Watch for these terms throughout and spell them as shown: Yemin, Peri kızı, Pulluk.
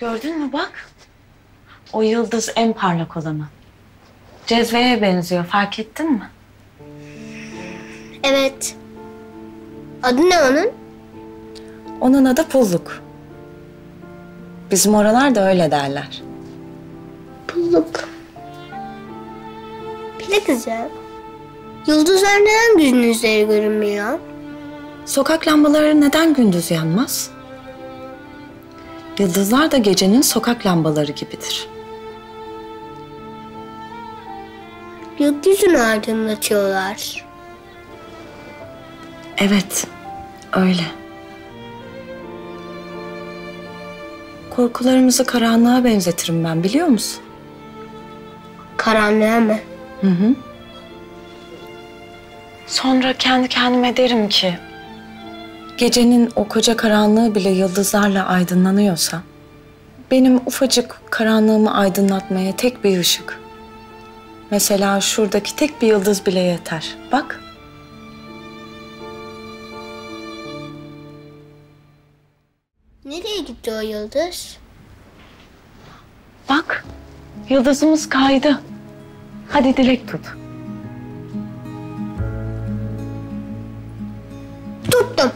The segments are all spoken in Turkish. Gördün mü bak? O yıldız en parlak olanı. Cezveye benziyor, fark ettin mi? Evet. Adı ne onun? Onun adı Pulluk. Bizim oralarda öyle derler. Pulluk. Peri kızı. Yıldızlar neden gündüzleri görünmüyor? Sokak lambaları neden gündüz yanmaz? Yıldızlar da gecenin sokak lambaları gibidir. Gökyüzünü aydınlatıyorlar. Evet, öyle. Korkularımızı karanlığa benzetirim ben, biliyor musun? Karanlığa mı? Hı hı. Sonra kendi kendime derim ki... Gecenin o koca karanlığı bile yıldızlarla aydınlanıyorsa... Benim ufacık karanlığımı aydınlatmaya tek bir ışık... Mesela şuradaki tek bir yıldız bile yeter. Bak. Nereye gitti o yıldız? Bak. Yıldızımız kaydı. Hadi dilek tut. Tuttum.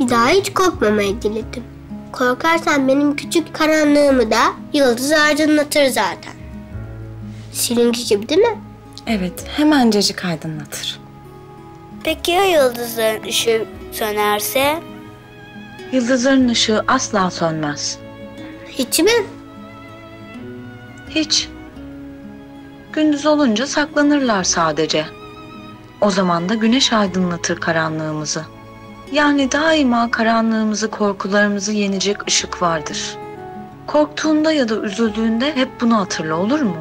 Bir daha hiç korkmamayı diledim. Korkarsan benim küçük karanlığımı da yıldız aydınlatır zaten. Silingi gibi değil mi? Evet, hemencecik aydınlatır. Peki ya yıldızların ışığı sönerse? Yıldızların ışığı asla sönmez. Hiç mi? Hiç. Gündüz olunca saklanırlar sadece. O zaman da güneş aydınlatır karanlığımızı. Yani daima karanlığımızı, korkularımızı yenecek ışık vardır. Korktuğunda ya da üzüldüğünde hep bunu hatırla, olur mu?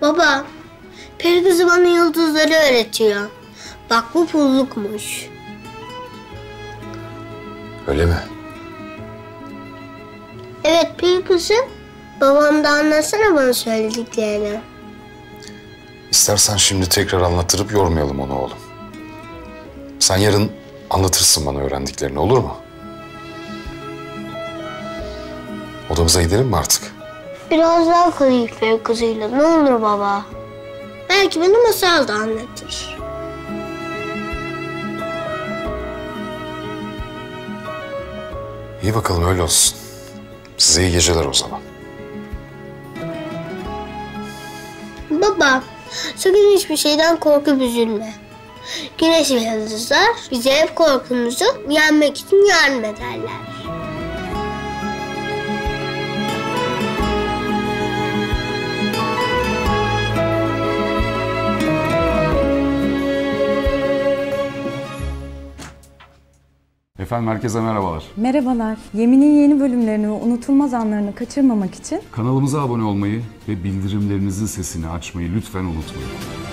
Baba, Peri kızı bana yıldızları öğretiyor. Bak bu Pulluk'muş. Öyle mi? Evet Peri kızı, babam da anlatsana bana söylediklerini. İstersen şimdi tekrar anlattırıp yormayalım onu oğlum. Sen yarın anlatırsın bana öğrendiklerini, olur mu? Odamıza gidelim mi artık? Biraz daha kalayım Peri kızıyla, ne olur baba. Belki beni masal da anlatır. İyi bakalım, öyle olsun. Size iyi geceler o zaman. Baba, sakın hiçbir şeyden korkup üzülme. Güneş ve yıldızlar bize hep korkumuzu yenmek için yardım ederler. Efendim herkese merhabalar. Merhabalar. Yemin'in yeni bölümlerini ve unutulmaz anlarını kaçırmamak için kanalımıza abone olmayı ve bildirimlerinizin sesini açmayı lütfen unutmayın.